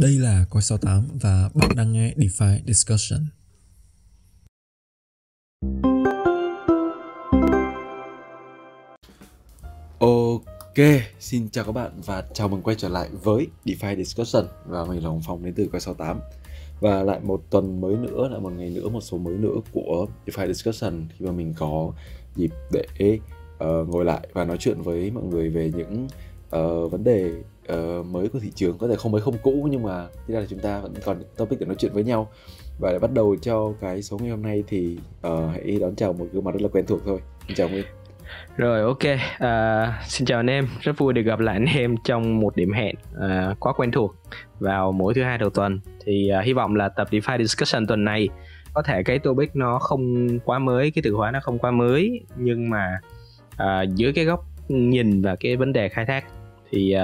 Đây là Coin68 và bạn đang nghe DeFi Discussion. Ok, xin chào các bạn và chào mừng quay trở lại với DeFi Discussion. Và mình là Hồng Phong đến từ Coin68. Và lại một tuần mới nữa, lại một ngày nữa, một số mới nữa của DeFi Discussion. Khi mà mình có dịp để ngồi lại và nói chuyện với mọi người về những vấn đề mới của thị trường, có thể không mới không cũ, nhưng mà thế là chúng ta vẫn còn topic để nói chuyện với nhau. Và để bắt đầu cho cái số ngày hôm nay thì hãy đón chào một gương mặt rất là quen thuộc thôi. Xin chào Nguyên. Rồi, ok, xin chào anh em, rất vui được gặp lại anh em trong một điểm hẹn quá quen thuộc vào mỗi thứ hai đầu tuần. Thì hy vọng là tập DeFi Discussion tuần này có thể cái topic nó không quá mới, cái từ khóa nó không quá mới, nhưng mà dưới cái góc nhìn và cái vấn đề khai thác thì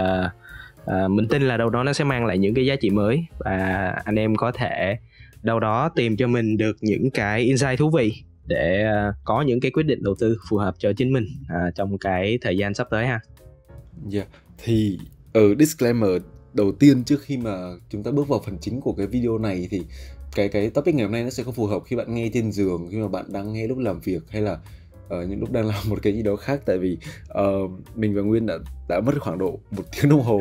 mình tin là đâu đó nó sẽ mang lại những cái giá trị mới, và anh em có thể đâu đó tìm cho mình được những cái insight thú vị để có những cái quyết định đầu tư phù hợp cho chính mình trong cái thời gian sắp tới ha. Yeah. Thì disclaimer đầu tiên trước khi mà chúng ta bước vào phần chính của cái video này thì cái topic ngày hôm nay nó sẽ không phù hợp khi bạn nghe trên giường, khi mà bạn đang nghe lúc làm việc, hay là những lúc đang làm một cái gì đó khác. Tại vì mình và Nguyên đã mất khoảng độ 1 tiếng đồng hồ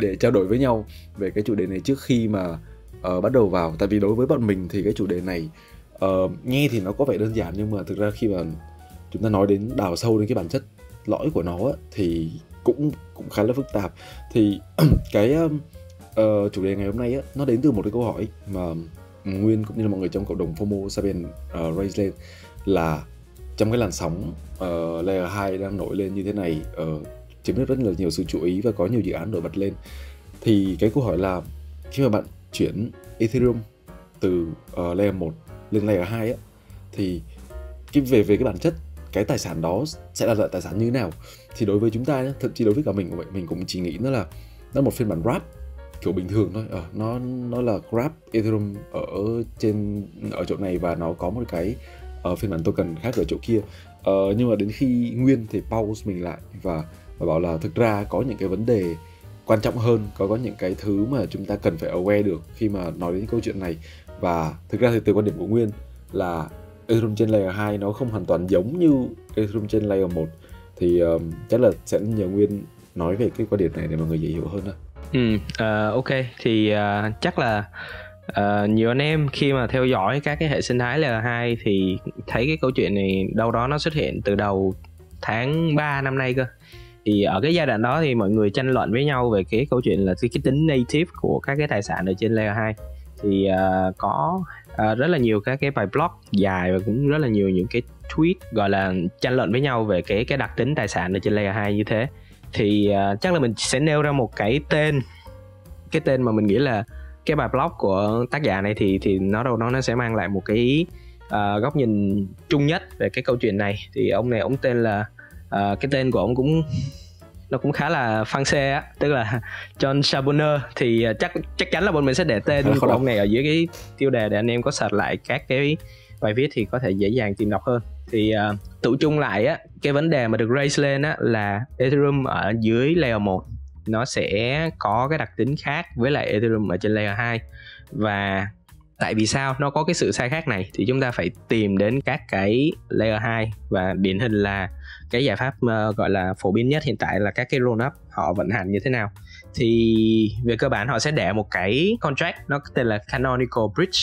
để trao đổi với nhau về cái chủ đề này trước khi mà bắt đầu vào. Tại vì đối với bọn mình thì cái chủ đề này nghe thì nó có vẻ đơn giản, nhưng mà thực ra khi mà chúng ta nói đến, đào sâu đến cái bản chất lõi của nó thì cũng khá là phức tạp. Thì cái chủ đề ngày hôm nay nó đến từ một cái câu hỏi mà Nguyên cũng như là mọi người trong cộng đồng FOMO Sapiens raise lên, là trong cái làn sóng Layer 2 đang nổi lên như thế này, chiếm được rất là nhiều sự chú ý và có nhiều dự án nổi bật lên. Thì cái câu hỏi là khi mà bạn chuyển Ethereum từ Layer 1 lên Layer 2 thì về cái bản chất, cái tài sản đó sẽ là loại tài sản như thế nào. Thì đối với chúng ta, thậm chí đối với cả mình cũng vậy, mình cũng chỉ nghĩ nó là một phiên bản wrap kiểu bình thường thôi. Nó là wrap Ethereum ở chỗ này, và nó có một cái phiên bản token khác ở chỗ kia. Nhưng mà đến khi Nguyên thì pause mình lại và bảo là thực ra có những cái vấn đề quan trọng hơn, có những cái thứ mà chúng ta cần phải aware được khi mà nói đến câu chuyện này. Và thực ra thì từ quan điểm của Nguyên là Ethereum trên Layer 2 nó không hoàn toàn giống như Ethereum trên Layer 1. Thì chắc là sẽ nhờ Nguyên nói về cái quan điểm này để mọi người dễ hiểu hơn. Ok, thì chắc là nhiều anh em khi mà theo dõi các cái hệ sinh thái Layer 2 thì thấy cái câu chuyện này đâu đó nó xuất hiện từ đầu tháng 3 năm nay cơ. Thì ở cái giai đoạn đó thì mọi người tranh luận với nhau về cái câu chuyện là cái tính native của các cái tài sản ở trên Layer 2. Thì có rất là nhiều các cái bài blog dài và cũng rất là nhiều những cái tweet gọi là tranh luận với nhau về cái đặc tính tài sản ở trên Layer 2 như thế. Thì chắc là mình sẽ nêu ra một cái tên mà mình nghĩ là cái bài blog của tác giả này thì nó đâu đó nó sẽ mang lại một cái góc nhìn chung nhất về cái câu chuyện này. Thì ông này, ông tên là cái tên của ông cũng khá là fancy á, tức là John Saboneur. Thì chắc chắn là bọn mình sẽ để tên của ông này ở dưới cái tiêu đề để anh em có search lại các cái bài viết thì có thể dễ dàng tìm đọc hơn. Thì tụ chung lại á, cái vấn đề mà được raise lên á là Ethereum ở dưới Layer 1 nó sẽ có cái đặc tính khác với lại Ethereum ở trên Layer 2. Và tại vì sao nó có cái sự sai khác này thì chúng ta phải tìm đến các cái Layer 2, và điển hình là cái giải pháp gọi là phổ biến nhất hiện tại là các cái rollup họ vận hành như thế nào. Thì về cơ bản họ sẽ để một cái contract nó tên là Canonical Bridge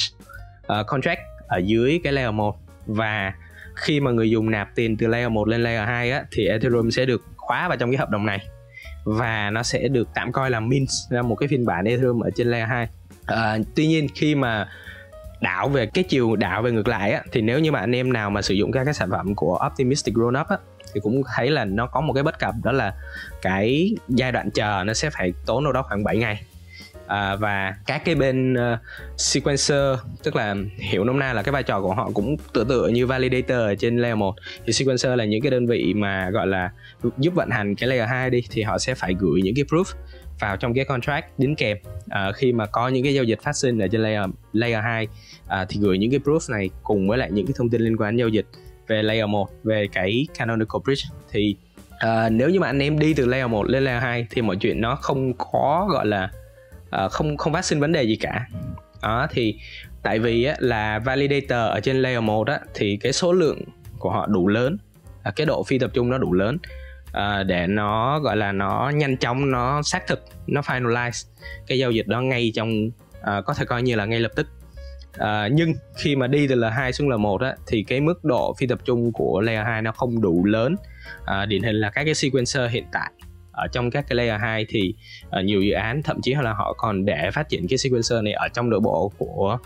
contract ở dưới cái Layer 1, và khi mà người dùng nạp tiền từ Layer 1 lên Layer 2 thì Ethereum sẽ được khóa vào trong cái hợp đồng này, và nó sẽ được tạm coi là mint ra một cái phiên bản Ethereum ở trên Layer 2. Tuy nhiên khi mà đảo về ngược lại thì nếu như mà anh em nào mà sử dụng các cái sản phẩm của Optimistic Rollup thì cũng thấy là nó có một cái bất cập, đó là cái giai đoạn chờ nó sẽ phải tốn đâu đó khoảng 7 ngày. Và các cái bên sequencer, tức là hiểu nôm na là cái vai trò của họ cũng tựa như validator ở trên Layer 1. Thì sequencer là những cái đơn vị mà gọi là giúp vận hành cái Layer 2 đi, thì họ sẽ phải gửi những cái proof vào trong cái contract đính kèm. Khi mà có những cái giao dịch phát sinh ở trên Layer 2 thì gửi những cái proof này cùng với lại những cái thông tin liên quan đến giao dịch về Layer 1, về cái Canonical Bridge. Thì nếu như mà anh em đi từ Layer 1 lên Layer 2 thì mọi chuyện nó không có gọi là không phát sinh vấn đề gì cả. Đó, thì tại vì á, là validator ở trên layer 1 á, thì cái số lượng của họ đủ lớn, cái độ phi tập trung nó đủ lớn để nó gọi là nó nhanh chóng, nó xác thực, nó finalize cái giao dịch đó ngay trong có thể coi như là ngay lập tức. Nhưng khi mà đi từ L2 xuống L1 á, thì cái mức độ phi tập trung của layer 2 nó không đủ lớn. Điển hình là các cái sequencer hiện tại ở trong các cái layer 2 thì nhiều dự án thậm chí là họ còn để phát triển cái sequencer này ở trong nội bộ của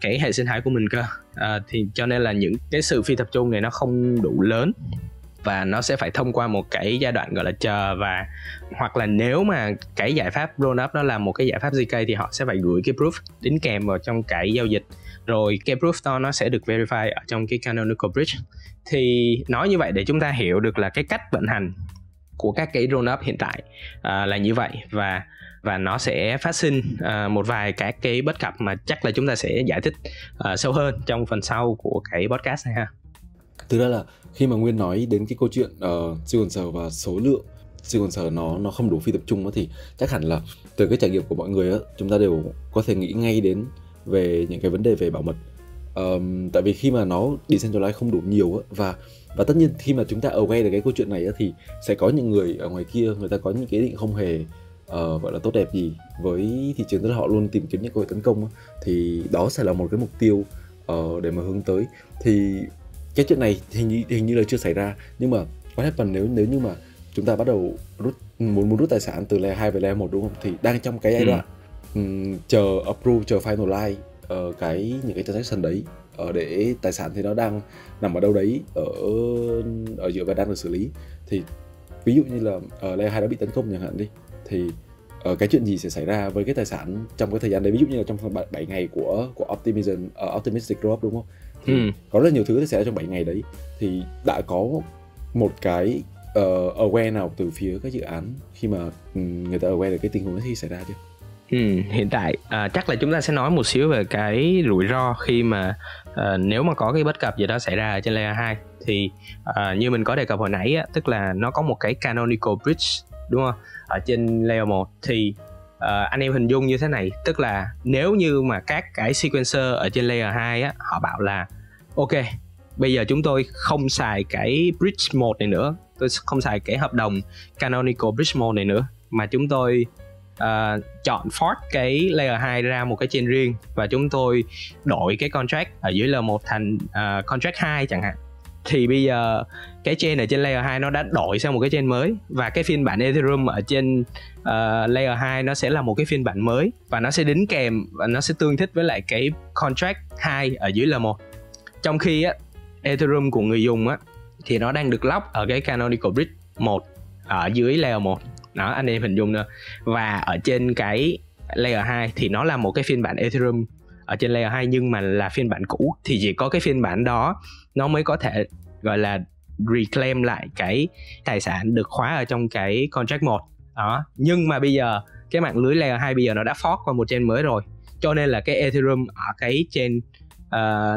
cái hệ sinh thái của mình cơ. Thì cho nên là những cái sự phi tập trung này nó không đủ lớn và nó sẽ phải thông qua một cái giai đoạn gọi là chờ, và hoặc là nếu mà cái giải pháp rollup đó là một cái giải pháp ZK thì họ sẽ phải gửi cái proof đính kèm vào trong cái giao dịch, rồi cái proof đó nó sẽ được verify ở trong cái Canonical Bridge. Thì nói như vậy để chúng ta hiểu được là cái cách vận hành của các cái rollup hiện tại là như vậy, và nó sẽ phát sinh một vài các cái bất cập mà chắc là chúng ta sẽ giải thích sâu hơn trong phần sau của cái podcast này ha. Thực ra là khi mà Nguyên nói đến cái câu chuyện sequencer và số lượng sequencer nó không đủ phi tập trung đó, thì chắc hẳn là từ cái trải nghiệm của mọi người đó, chúng ta đều có thể nghĩ ngay đến về những cái vấn đề về bảo mật. Tại vì khi mà nó decentralize không đủ nhiều đó, và tất nhiên khi mà chúng ta aware được cái câu chuyện này đó, thì sẽ có những người ở ngoài kia người ta có những cái ý định không hề gọi là tốt đẹp gì với thị trường, tức là họ luôn tìm kiếm những cơ hội tấn công đó. Thì đó sẽ là một cái mục tiêu để mà hướng tới. Thì cái chuyện này hình như là chưa xảy ra, nhưng mà what happen nếu như mà chúng ta bắt đầu muốn rút tài sản từ layer 2 về layer 1, đúng không? Thì đang trong cái giai đoạn chờ approve, chờ finalize những cái transaction đấy, để tài sản thì nó đang nằm ở đâu đấy ở giữa và đang được xử lý. Thì ví dụ như là layer 2 đã bị tấn công chẳng hạn đi, thì cái chuyện gì sẽ xảy ra với cái tài sản trong cái thời gian đấy? Ví dụ như là trong 7 ngày của Optimism, Optimistic Rollup, đúng không? Thì có rất nhiều thứ sẽ xảy ra trong 7 ngày đấy. Thì đã có một cái aware nào từ phía các dự án khi mà người ta aware được cái tình huống đó khi xảy ra chưa? Hiện tại chắc là chúng ta sẽ nói một xíu về cái rủi ro khi mà nếu mà có cái bất cập gì đó xảy ra ở trên layer 2. Thì như mình có đề cập hồi nãy á, tức là nó có một cái Canonical Bridge, đúng không? Ở trên layer 1 thì anh em hình dung như thế này, tức là nếu như mà các cái sequencer ở trên layer 2 á, họ bảo là ok, bây giờ chúng tôi không xài cái bridge 1 này nữa, tôi không xài cái hợp đồng Canonical Bridge 1 này nữa, mà chúng tôi chọn fork cái layer 2 ra một cái chain riêng, và chúng tôi đổi cái contract ở dưới layer 1 thành contract 2 chẳng hạn. Thì bây giờ cái chain ở trên layer 2 nó đã đổi sang một cái chain mới, và cái phiên bản Ethereum ở trên layer 2 nó sẽ là một cái phiên bản mới, và nó sẽ đính kèm và nó sẽ tương thích với lại cái contract 2 ở dưới layer 1. Trong khi á, Ethereum của người dùng á, thì nó đang được lock ở cái Canonical Bridge 1 ở dưới layer 1. Đó, anh em hình dung nữa. Và ở trên cái layer 2 thì nó là một cái phiên bản Ethereum ở trên layer 2, nhưng mà là phiên bản cũ, thì chỉ có cái phiên bản đó nó mới có thể gọi là reclaim lại cái tài sản được khóa ở trong cái contract 1 đó. Nhưng mà bây giờ cái mạng lưới layer 2 bây giờ nó đã fork qua một chain mới rồi, cho nên là cái Ethereum ở cái chain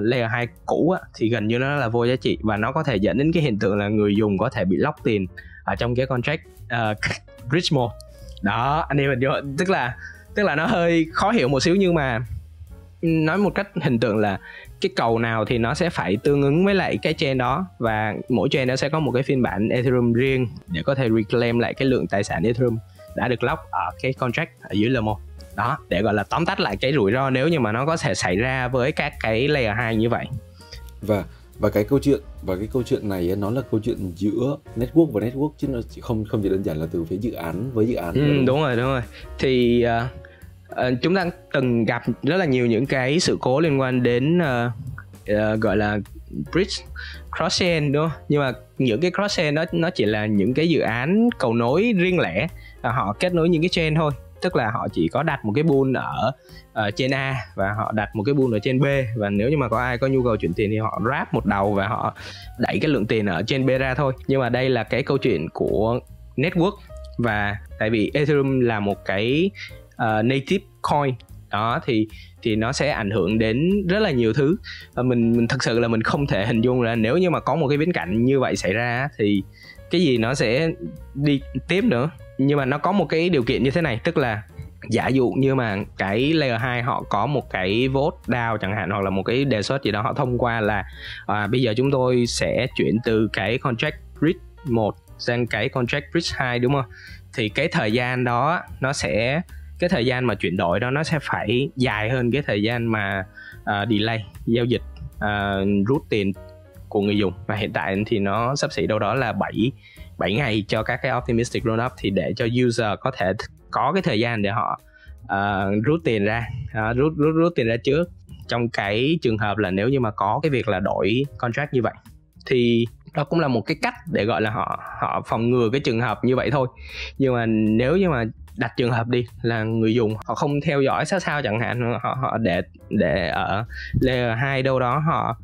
layer 2 cũ á, thì gần như nó là vô giá trị, và nó có thể dẫn đến cái hiện tượng là người dùng có thể bị lock tiền ở trong cái contract bridge 1 đó. Anh em mình tức là nó hơi khó hiểu một xíu, nhưng mà nói một cách hình tượng là cái cầu nào thì nó sẽ phải tương ứng với lại cái chain đó, và mỗi chain nó sẽ có một cái phiên bản Ethereum riêng để có thể reclaim lại cái lượng tài sản Ethereum đã được lock ở cái contract ở dưới L1 đó. Để gọi là tóm tắt lại cái rủi ro nếu như mà nó có thể xảy ra với các cái layer 2 như vậy. Và cái câu chuyện này nó là câu chuyện giữa network và network, chứ nó không chỉ đơn giản là từ phía dự án với dự án. Đúng rồi. Thì chúng ta từng gặp rất là nhiều những cái sự cố liên quan đến gọi là bridge cross chain, đúng không? Nhưng mà những cái cross chain đó nó chỉ là những cái dự án cầu nối riêng lẻ, họ kết nối những cái chain thôi, tức là họ chỉ có đặt một cái pool ở chain A và họ đặt một cái pool ở chain B, và nếu như mà có ai có nhu cầu chuyển tiền thì họ wrap một đầu và họ đẩy cái lượng tiền ở chain B ra thôi. Nhưng mà đây là cái câu chuyện của network, và tại vì Ethereum là một cái native coin đó, thì nó sẽ ảnh hưởng đến rất là nhiều thứ. Mình thật sự là mình không thể hình dung là nếu như mà có một cái biến cảnh như vậy xảy ra thì cái gì nó sẽ đi tiếp nữa. Nhưng mà nó có một cái điều kiện như thế này, tức là giả dụ như mà cái layer 2 họ có một cái vote DAO chẳng hạn, hoặc là một cái đề xuất gì đó họ thông qua là bây giờ chúng tôi sẽ chuyển từ cái contract bridge 1 sang cái contract bridge 2, đúng không? Thì cái thời gian đó nó sẽ, cái thời gian mà chuyển đổi đó nó sẽ phải dài hơn cái thời gian mà delay giao dịch rút tiền của người dùng. Và hiện tại thì nó sắp xỉ đâu đó là 7 ngày cho các cái Optimistic Rollup, thì để cho user có thể có cái thời gian để họ rút tiền ra, rút tiền ra trước, trong cái trường hợp là nếu như mà có cái việc là đổi contract như vậy. Thì đó cũng là một cái cách để gọi là họ phòng ngừa cái trường hợp như vậy thôi. Nhưng mà nếu như mà đặt trường hợp đi là người dùng họ không theo dõi sát sao chẳng hạn, họ để ở layer 2 đâu đó, họ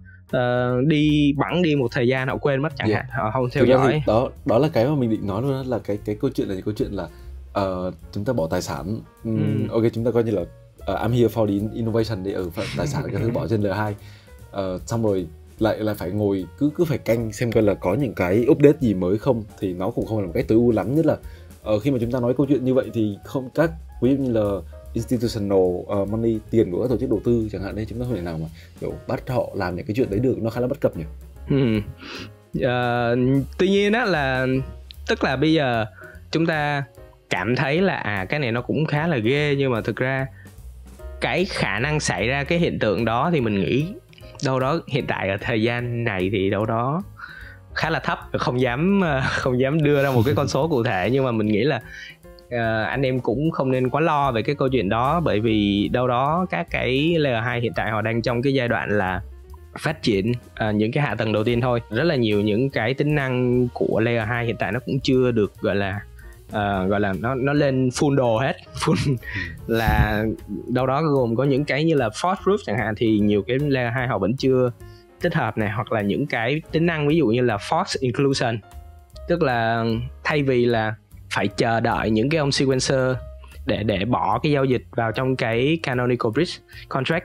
đi bẵng đi một thời gian, họ quên mất chẳng hạn, họ không theo dõi. Đó là cái mà mình định nói luôn đó, là cái câu chuyện là những câu chuyện là chúng ta bỏ tài sản, ok, chúng ta coi như là I'm here for the innovation để ở tài sản các thứ bỏ trên L2, xong rồi lại phải ngồi cứ phải canh xem coi là có những cái update gì mới không, thì nó cũng không phải là một cách tối ưu lắm. Nhất là khi mà chúng ta nói câu chuyện như vậy thì không, các ví dụ như là institutional money, tiền của các tổ chức đầu tư chẳng hạn, đây chúng ta không thể nào mà kiểu bắt họ làm những cái chuyện đấy được, nó khá là bất cập nhỉ. Tuy nhiên á, là tức là bây giờ chúng ta cảm thấy là cái này nó cũng khá là ghê, nhưng mà thực ra cái khả năng xảy ra cái hiện tượng đó thì mình nghĩ đâu đó hiện tại ở thời gian này thì đâu đó khá là thấp, không dám đưa ra một cái con số cụ thể. Nhưng mà mình nghĩ là anh em cũng không nên quá lo về cái câu chuyện đó, bởi vì đâu đó các cái layer 2 hiện tại họ đang trong cái giai đoạn là phát triển những cái hạ tầng đầu tiên thôi. Rất là nhiều những cái tính năng của layer 2 hiện tại nó cũng chưa được gọi là nó lên full đồ hết, full là đâu đó gồm có những cái như là fraud proof chẳng hạn, thì nhiều cái layer 2 họ vẫn chưa tích hợp này, hoặc là những cái tính năng ví dụ như là fraud inclusion, tức là thay vì là phải chờ đợi những cái ông sequencer để bỏ cái giao dịch vào trong cái Canonical Bridge contract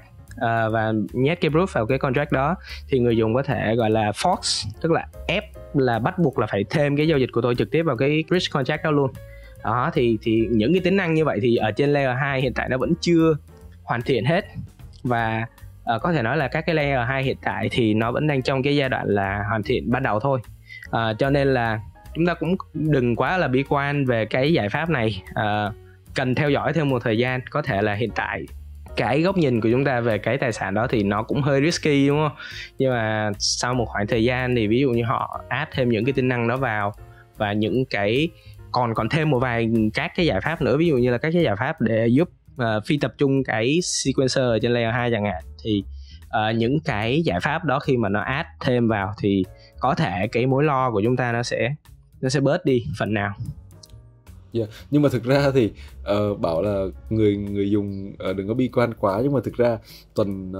và nhét cái proof vào cái contract đó, thì người dùng có thể gọi là force, tức là ép, là bắt buộc là phải thêm cái giao dịch của tôi trực tiếp vào cái bridge contract đó luôn. Đó thì những cái tính năng như vậy thì ở trên layer 2 hiện tại nó vẫn chưa hoàn thiện hết, và có thể nói là các cái layer 2 hiện tại thì nó vẫn đang trong cái giai đoạn là hoàn thiện ban đầu thôi. Cho nên là chúng ta cũng đừng quá là bi quan về cái giải pháp này, cần theo dõi thêm một thời gian. Có thể là hiện tại cái góc nhìn của chúng ta về cái tài sản đó thì nó cũng hơi risky, đúng không? Nhưng mà sau một khoảng thời gian thì ví dụ như họ add thêm những cái tính năng đó vào, và những cái còn thêm một vài các cái giải pháp nữa, ví dụ như là các cái giải pháp để giúp phi tập trung cái sequencer ở trên layer 2 chẳng hạn, thì những cái giải pháp đó khi mà nó add thêm vào thì có thể cái mối lo của chúng ta nó sẽ bớt đi phần nào. Nhưng mà thực ra thì bảo là người dùng đừng có bi quan quá, nhưng mà thực ra tuần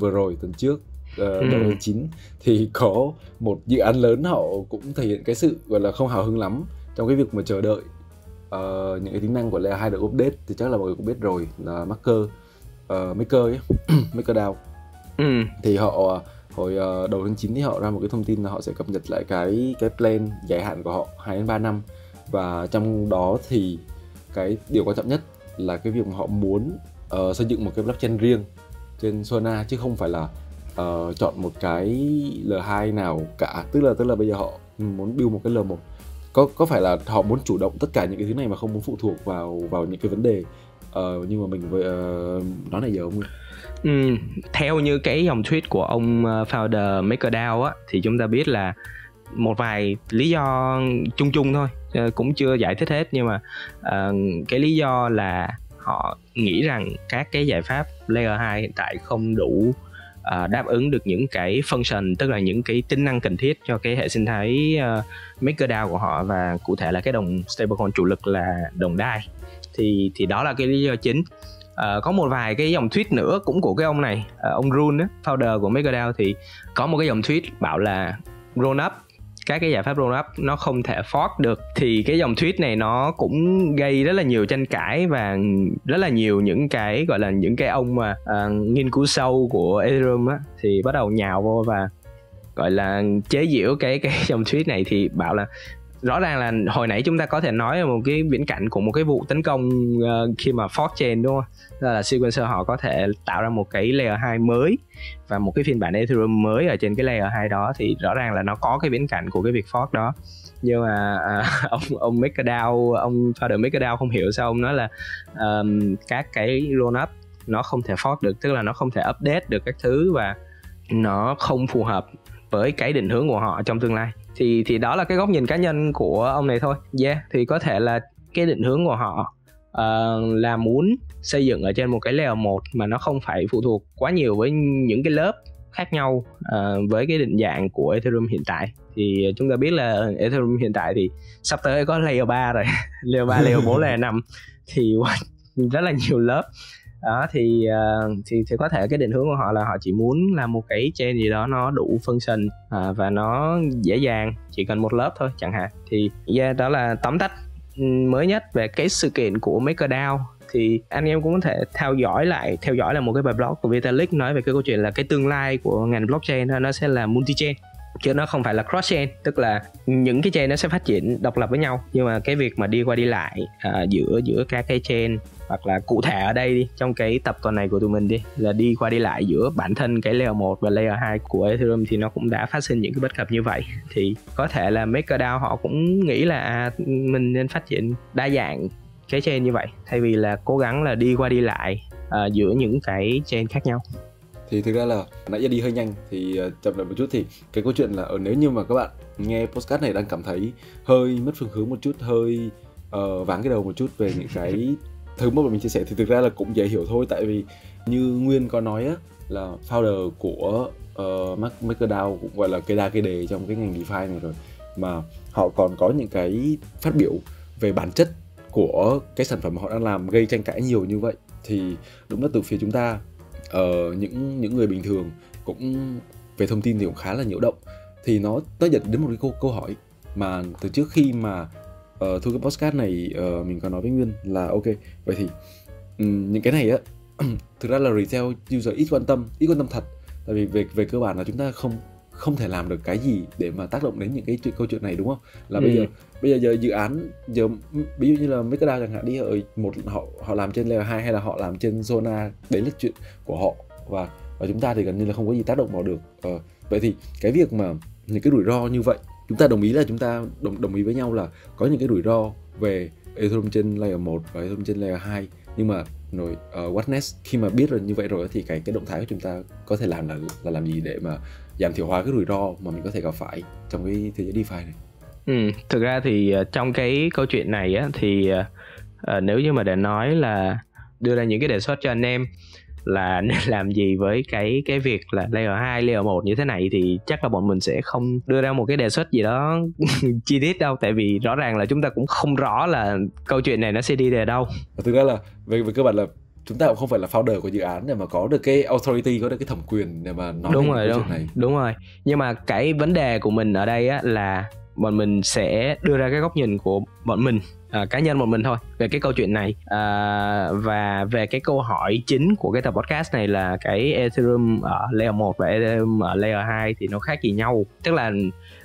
vừa rồi, tuần trước tháng 9 thì có một dự án lớn họ cũng thể hiện cái sự gọi là không hào hứng lắm trong cái việc mà chờ đợi những cái tính năng của layer 2 được update. Thì chắc là mọi người cũng biết rồi là MakerDAO. Thì họ hồi đầu tháng 9 thì họ ra một cái thông tin là họ sẽ cập nhật lại cái plan dài hạn của họ 2-3 năm, và trong đó thì cái điều quan trọng nhất là cái việc mà họ muốn xây dựng một cái blockchain riêng trên Solana, chứ không phải là chọn một cái L2 nào cả. Tức là bây giờ họ muốn build một cái L1. Có phải là họ muốn chủ động tất cả những cái thứ này mà không muốn phụ thuộc vào những cái vấn đề nhưng mà mình nói này giờ không? Theo như cái dòng tweet của ông founder MakerDAO á, thì chúng ta biết là một vài lý do chung thôi, cũng chưa giải thích hết, nhưng mà cái lý do là họ nghĩ rằng các cái giải pháp layer 2 hiện tại không đủ đáp ứng được những cái function, tức là những cái tính năng cần thiết cho cái hệ sinh thái MakerDAO của họ, và cụ thể là cái đồng stablecoin chủ lực là đồng DAI. Thì đó là cái lý do chính. Có một vài cái dòng tweet nữa cũng của cái ông này, ông Rune, founder của MakerDAO, thì có một cái dòng tweet bảo là rollup, các cái giải pháp rollup nó không thể fork được. Thì cái dòng tweet này nó cũng gây rất là nhiều tranh cãi, và rất là nhiều những cái gọi là những cái ông mà nghiên cứu sâu của Ethereum á, thì bắt đầu nhào vô và gọi là chế giễu cái dòng tweet này, thì bảo là rõ ràng là hồi nãy chúng ta có thể nói là một cái viễn cảnh của một cái vụ tấn công khi mà fork chain, đúng không? Là sequencer họ có thể tạo ra một cái layer 2 mới và một cái phiên bản Ethereum mới ở trên cái layer 2 đó, thì rõ ràng là nó có cái viễn cảnh của cái việc fork đó. Nhưng mà ông MakerDAO, ông founder MakerDAO không hiểu sao ông nói là các cái rollup nó không thể fork được, tức là nó không thể update được các thứ và nó không phù hợp với cái định hướng của họ trong tương lai. Thì đó là cái góc nhìn cá nhân của ông này thôi. Yeah, thì có thể là cái định hướng của họ là muốn xây dựng ở trên một cái layer 1 mà nó không phải phụ thuộc quá nhiều với những cái lớp khác nhau với cái định dạng của Ethereum hiện tại. Thì chúng ta biết là Ethereum hiện tại thì sắp tới có layer 3 rồi layer 3, layer 4, layer 5 thì rất là nhiều lớp đó. Thì có thể cái định hướng của họ là họ chỉ muốn làm một cái chain gì đó nó đủ function và nó dễ dàng, chỉ cần một lớp thôi chẳng hạn. Thì yeah, đó là tóm tắt mới nhất về cái sự kiện của MakerDAO. Thì anh em cũng có thể theo dõi là một cái bài blog của Vitalik nói về cái câu chuyện là cái tương lai của ngành blockchain nó sẽ là multi chain chứ nó không phải là cross chain, tức là những cái chain nó sẽ phát triển độc lập với nhau, nhưng mà cái việc mà đi qua đi lại giữa các cái chain, hoặc là cụ thể ở đây đi, trong cái tập tuần này của tụi mình đi, là đi qua đi lại giữa bản thân cái layer 1 và layer 2 của Ethereum thì nó cũng đã phát sinh những cái bất cập như vậy. Thì có thể là MakerDAO họ cũng nghĩ là mình nên phát triển đa dạng cái chain như vậy thay vì là cố gắng là đi qua đi lại giữa những cái chain khác nhau. Thì thực ra là nãy giờ đi hơi nhanh, thì chậm lại một chút. Thì cái câu chuyện là nếu như mà các bạn nghe podcast này đang cảm thấy hơi mất phương hướng một chút, hơi váng cái đầu một chút về những cái thứ mà mình chia sẻ, thì thực ra là cũng dễ hiểu thôi. Tại vì như Nguyên có nói á, là founder của MakerDAO cũng gọi là cây đa cây đề trong cái ngành DeFi này rồi, mà họ còn có những cái phát biểu về bản chất của cái sản phẩm mà họ đang làm gây tranh cãi nhiều như vậy. Thì đúng là từ phía chúng ta những người bình thường cũng về thông tin thì cũng khá là nhiễu động. Thì nó dẫn đến một cái câu hỏi mà từ trước khi mà thu cái podcast này mình có nói với Nguyên là ok, vậy thì những cái này á thực ra là retail user ít quan tâm thật. Tại vì về cơ bản là chúng ta không thể làm được cái gì để mà tác động đến những cái câu chuyện này, đúng không? Là bây giờ dự án ví dụ như là MakerDAO chẳng hạn đi, ở một họ làm trên layer 2 hay là họ làm trên zona, đấy là chuyện của họ, và chúng ta thì gần như là không có gì tác động vào được. Vậy thì cái việc mà những cái rủi ro như vậy, chúng ta đồng ý là chúng ta đồng ý với nhau là có những cái rủi ro về Ethereum trên layer 1 và Ethereum trên layer 2, nhưng mà rồi what next, khi mà biết rồi như vậy rồi thì cái động thái của chúng ta có thể làm là làm gì để mà giảm thiểu hóa cái rủi ro mà mình có thể gặp phải trong cái thế giới DeFi này. Thực ra thì trong cái câu chuyện này á, thì nếu như mà để nói là đưa ra những cái đề xuất cho anh em là nên làm gì với cái việc là layer 2, layer 1 như thế này, thì chắc là bọn mình sẽ không đưa ra một cái đề xuất gì đó chi tiết đâu, tại vì rõ ràng là chúng ta cũng không rõ là câu chuyện này nó sẽ đi về đâu. Thực ra là về cơ bản là chúng ta cũng không phải là founder của dự án để mà có được cái authority, có được cái thẩm quyền để mà nói đúng về rồi, chuyện này. Đúng rồi. Nhưng mà cái vấn đề của mình ở đây á, là bọn mình sẽ đưa ra cái góc nhìn của bọn mình, cá nhân bọn mình thôi, về cái câu chuyện này. Và về cái câu hỏi chính của cái tập podcast này là cái Ethereum ở layer 1 và Ethereum ở layer 2 thì nó khác gì nhau, tức là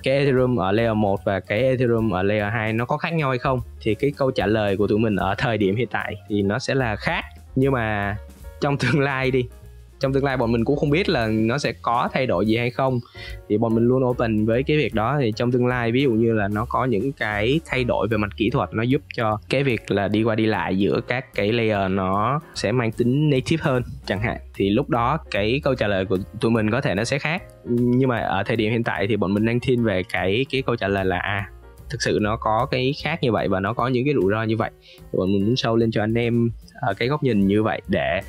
cái Ethereum ở layer 1 và cái Ethereum ở layer 2 nó có khác nhau hay không. Thì cái câu trả lời của tụi mình ở thời điểm hiện tại thì nó sẽ là khác, nhưng mà trong tương lai bọn mình cũng không biết là nó sẽ có thay đổi gì hay không, thì bọn mình luôn open với cái việc đó. Thì trong tương lai ví dụ như là nó có những cái thay đổi về mặt kỹ thuật, nó giúp cho cái việc là đi qua đi lại giữa các cái layer nó sẽ mang tính native hơn chẳng hạn, thì lúc đó cái câu trả lời của tụi mình có thể nó sẽ khác. Nhưng mà ở thời điểm hiện tại thì bọn mình đang thiên về cái câu trả lời là thực sự nó có cái khác như vậy và nó có những cái rủi ro như vậy, thì bọn mình muốn show lên cho anh em cái góc nhìn như vậy để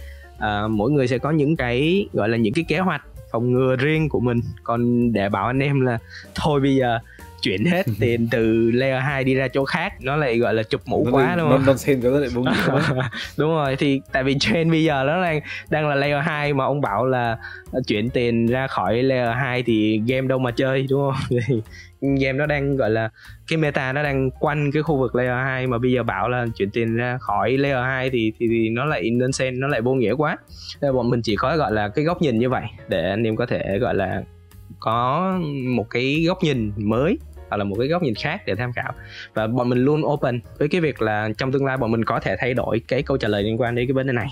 mỗi người sẽ có những cái gọi là những cái kế hoạch phòng ngừa riêng của mình. Còn để bảo anh em là thôi bây giờ chuyển hết tiền từ layer 2 đi ra chỗ khác, nó lại gọi là chụp mũ quá, đúng không? Đúng rồi, thì tại vì trend bây giờ nó đang là layer 2 mà ông bảo là chuyển tiền ra khỏi layer 2 thì game đâu mà chơi, đúng không? Game nó đang gọi là cái meta nó đang quanh cái khu vực layer 2, mà bây giờ bảo là chuyển tiền ra khỏi layer 2 thì nó lại nonsense, nó lại vô nghĩa quá. Nên bọn mình chỉ có gọi là cái góc nhìn như vậy để anh em có thể gọi là có một cái góc nhìn mới hoặc là một cái góc nhìn khác để tham khảo. Và bọn mình luôn open với cái việc là trong tương lai bọn mình có thể thay đổi cái câu trả lời liên quan đến cái vấn đề này.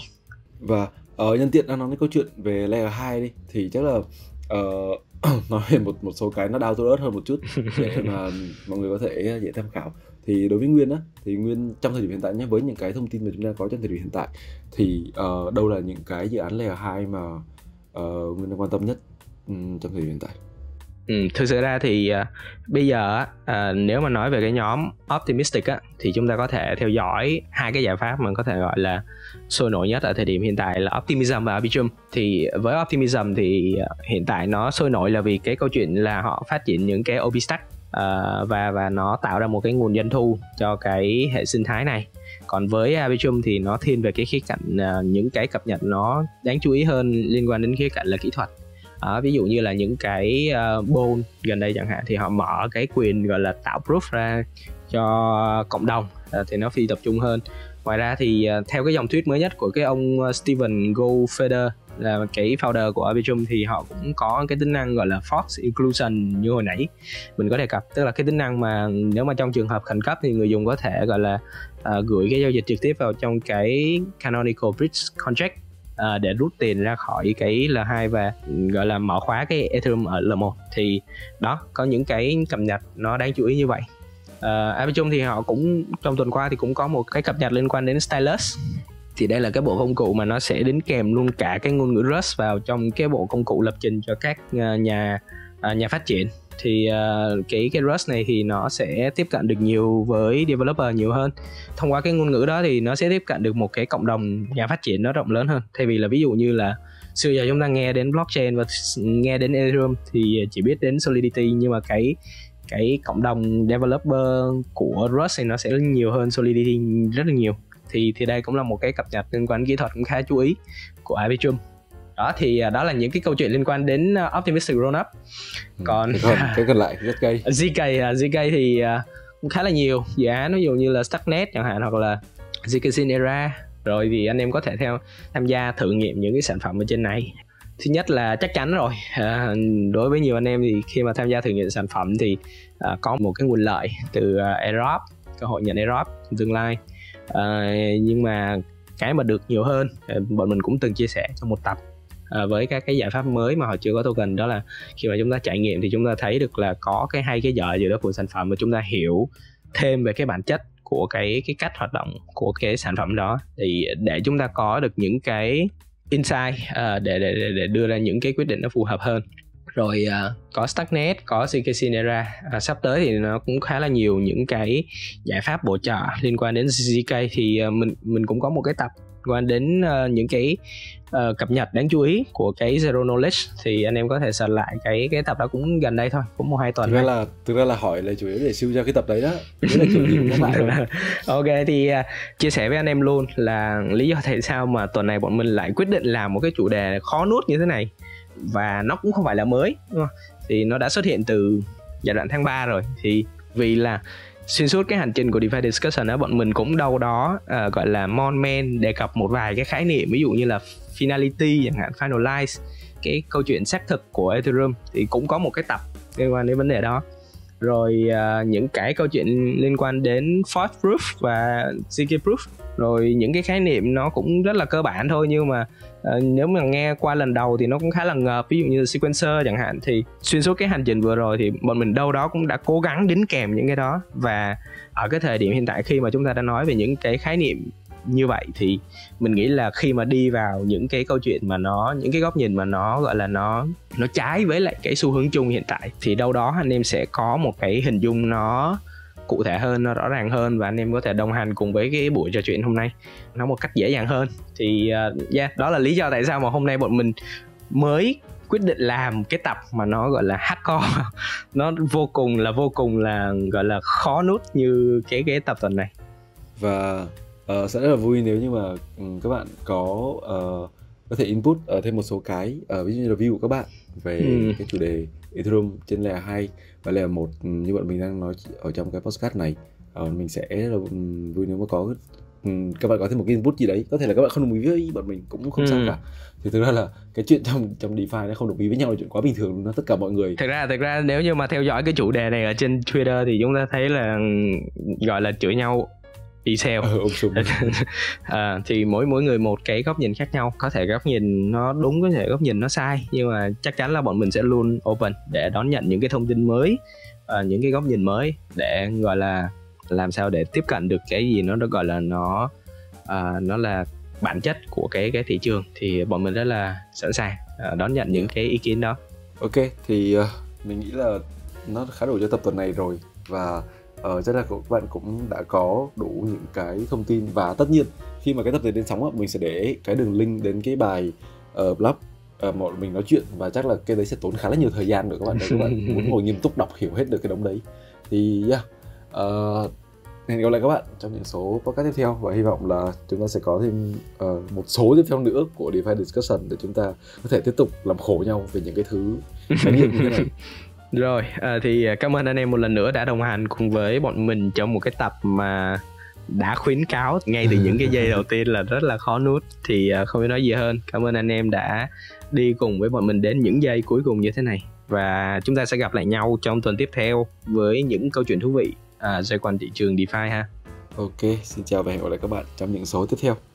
Và nhân tiện đang nói đến câu chuyện về Layer 2 đi, thì chắc là nói về một số cái nó down to earth hơn một chút để mà mọi người có thể dễ tham khảo. Thì đối với Nguyên á, thì Nguyên trong thời điểm hiện tại nhé, với những cái thông tin mà chúng ta có trong thời điểm hiện tại, thì đâu là những cái dự án Layer 2 mà Nguyên đang quan tâm nhất trong thời điểm hiện tại? Thực sự ra thì bây giờ nếu mà nói về cái nhóm Optimistic á, thì chúng ta có thể theo dõi hai cái giải pháp mà có thể gọi là sôi nổi nhất ở thời điểm hiện tại là Optimism và Arbitrum. Thì với Optimism thì hiện tại nó sôi nổi là vì cái câu chuyện là họ phát triển những cái OB stack và nó tạo ra một cái nguồn doanh thu cho cái hệ sinh thái này. Còn với Arbitrum thì nó thiên về cái khía cạnh những cái cập nhật nó đáng chú ý hơn liên quan đến khía cạnh là kỹ thuật. Ví dụ như là những cái bond gần đây chẳng hạn, thì họ mở cái quyền gọi là tạo proof ra cho cộng đồng, thì nó phi tập trung hơn. Ngoài ra thì theo cái dòng tweet mới nhất của cái ông Steven Gofer là cái founder của Arbitrum, thì họ cũng có cái tính năng gọi là fraud inclusion như hồi nãy mình có đề cập, tức là cái tính năng mà nếu mà trong trường hợp khẩn cấp thì người dùng có thể gọi là gửi cái giao dịch trực tiếp vào trong cái Canonical Bridge contract để rút tiền ra khỏi cái L2 và gọi là mở khóa cái Ethereum ở L1. Thì đó, có những cái cập nhật nó đáng chú ý như vậy. Arbitrum thì họ cũng trong tuần qua thì cũng có một cái cập nhật liên quan đến Stylus. Thì đây là cái bộ công cụ mà nó sẽ đính kèm luôn cả cái ngôn ngữ Rust vào trong cái bộ công cụ lập trình cho các nhà phát triển. Thì cái Rust này thì nó sẽ tiếp cận được nhiều với developer nhiều hơn. Thông qua cái ngôn ngữ đó thì nó sẽ tiếp cận được một cái cộng đồng nhà phát triển nó rộng lớn hơn. Thay vì là ví dụ như là xưa giờ chúng ta nghe đến blockchain và nghe đến Ethereum thì chỉ biết đến Solidity, nhưng mà cái cộng đồng developer của Rust thì nó sẽ nhiều hơn Solidity rất là nhiều. Thì đây cũng là một cái cập nhật liên quan kỹ thuật cũng khá chú ý của Arbitrum. Đó thì đó là những cái câu chuyện liên quan đến Optimistic Rollup. Còn cái còn lại ZK thì cũng khá là nhiều dự án, ví dụ như là Starknet chẳng hạn, hoặc là zkSync Era. Rồi thì anh em có thể tham gia thử nghiệm những cái sản phẩm ở trên này. Thứ nhất là chắc chắn rồi, đối với nhiều anh em thì khi mà tham gia thử nghiệm sản phẩm thì có một cái nguồn lợi từ airdrop, cơ hội nhận airdrop tương lai. Nhưng mà cái mà được nhiều hơn, bọn mình cũng từng chia sẻ trong một tập với các cái giải pháp mới mà họ chưa có token, đó là khi mà chúng ta trải nghiệm thì chúng ta thấy được là có cái hay cái dở gì đó của sản phẩm, và chúng ta hiểu thêm về cái bản chất của cái cách hoạt động của cái sản phẩm đó, thì để chúng ta có được những cái insight để đưa ra những cái quyết định nó phù hợp hơn. Rồi có Starknet, có zkSync Era, sắp tới thì nó cũng khá là nhiều những cái giải pháp bổ trợ liên quan đến ZK. Thì mình cũng có một cái tập liên quan đến những cái cập nhật đáng chú ý của cái Zero Knowledge, thì anh em có thể search lại cái tập đó, cũng gần đây thôi, cũng 1-2 tuần. Thực ra là hỏi là chủ yếu để siêu ra cái tập đấy đó. Là chủ yếu các bạn rồi. Ok, thì chia sẻ với anh em luôn là lý do tại sao mà tuần này bọn mình lại quyết định làm một cái chủ đề khó nuốt như thế này, và nó cũng không phải là mới, đúng không? Thì nó đã xuất hiện từ giai đoạn tháng 3 rồi. Thì vì là xuyên suốt cái hành trình của DeFi Discussion đó, bọn mình cũng đâu đó gọi là mon men đề cập một vài cái khái niệm, ví dụ như là finality chẳng hạn, finalize, cái câu chuyện xác thực của Ethereum, thì cũng có một cái tập liên quan đến vấn đề đó. Rồi những cái câu chuyện liên quan đến fraud proof và ZK proof. Rồi những cái khái niệm nó cũng rất là cơ bản thôi, nhưng mà nếu mà nghe qua lần đầu thì nó cũng khá là ngợp, ví dụ như sequencer chẳng hạn. Thì xuyên suốt cái hành trình vừa rồi thì bọn mình đâu đó cũng đã cố gắng đính kèm những cái đó, và ở cái thời điểm hiện tại khi mà chúng ta đã nói về những cái khái niệm như vậy thì mình nghĩ là khi mà đi vào những cái câu chuyện mà những cái góc nhìn mà nó gọi là nó trái với lại cái xu hướng chung hiện tại, thì đâu đó anh em sẽ có một cái hình dung nó cụ thể hơn, nó rõ ràng hơn, và anh em có thể đồng hành cùng với cái buổi trò chuyện hôm nay nó một cách dễ dàng hơn. Thì đó là lý do tại sao mà hôm nay bọn mình mới quyết định làm cái tập mà nó gọi là hardcore, nó vô cùng là gọi là khó nuốt như cái tập tuần này. Và sẽ rất là vui nếu như mà các bạn có thể input thêm một số cái ví dụ như review của các bạn về cái chủ đề Ethereum trên Layer 2 và Layer 1 như bọn mình đang nói ở trong cái podcast này. Mình sẽ rất là vui nếu mà có các bạn có thêm một cái input gì đấy, có thể là các bạn không đồng ý với bọn mình cũng không sao cả. Thì thực ra là cái chuyện trong DeFi nó không đồng ý với nhau là chuyện quá bình thường, nó tất cả mọi người. Thực ra nếu như mà theo dõi cái chủ đề này ở trên Twitter thì chúng ta thấy là gọi là chửi nhau Excel. Thì mỗi người một cái góc nhìn khác nhau, có thể góc nhìn nó đúng, có thể góc nhìn nó sai, nhưng mà chắc chắn là bọn mình sẽ luôn open để đón nhận những cái thông tin mới, những cái góc nhìn mới, để gọi là làm sao để tiếp cận được cái gì nó gọi là nó là bản chất của cái thị trường. Thì bọn mình rất là sẵn sàng đón nhận những cái ý kiến đó. Ok, thì mình nghĩ là nó khá đủ cho tập tuần này rồi, và chắc là các bạn cũng đã có đủ những cái thông tin. Và tất nhiên khi mà cái tập này lên sóng mình sẽ để cái đường link đến cái bài blog mọi mình nói chuyện, và chắc là cái đấy sẽ tốn khá là nhiều thời gian nữa các bạn nếu các bạn muốn ngồi nghiêm túc đọc hiểu hết được cái đống đấy. Thì hẹn gặp lại các bạn trong những số podcast tiếp theo, và hy vọng là chúng ta sẽ có thêm một số tiếp theo nữa của DeFi Discussion để chúng ta có thể tiếp tục làm khổ nhau về những cái thứ đáng yêu như thế này. Rồi, thì cảm ơn anh em một lần nữa đã đồng hành cùng với bọn mình trong một cái tập mà đã khuyến cáo ngay từ những cái giây đầu tiên là rất là khó nuốt. Thì không biết nói gì hơn, cảm ơn anh em đã đi cùng với bọn mình đến những giây cuối cùng như thế này. Và chúng ta sẽ gặp lại nhau trong tuần tiếp theo với những câu chuyện thú vị xoay quanh thị trường DeFi ha. Ok, xin chào và hẹn gặp lại các bạn trong những số tiếp theo.